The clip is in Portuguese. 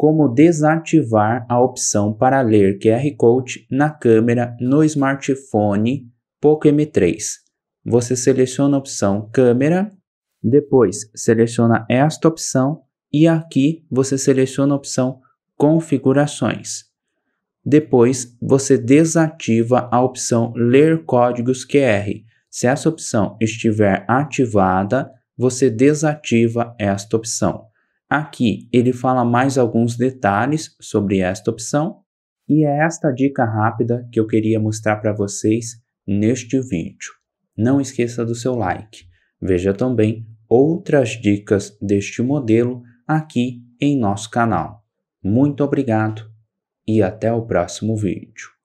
como desativar a opção para ler QR Code na câmera no smartphone Poco M3. Você seleciona a opção Câmera, depois seleciona esta opção e aqui você seleciona a opção Configurações. Depois você desativa a opção Ler Códigos QR. Se essa opção estiver ativada, você desativa esta opção. Aqui ele fala mais alguns detalhes sobre esta opção e é esta dica rápida que eu queria mostrar para vocês neste vídeo. Não esqueça do seu like. Veja também outras dicas deste modelo aqui em nosso canal. Muito obrigado e até o próximo vídeo.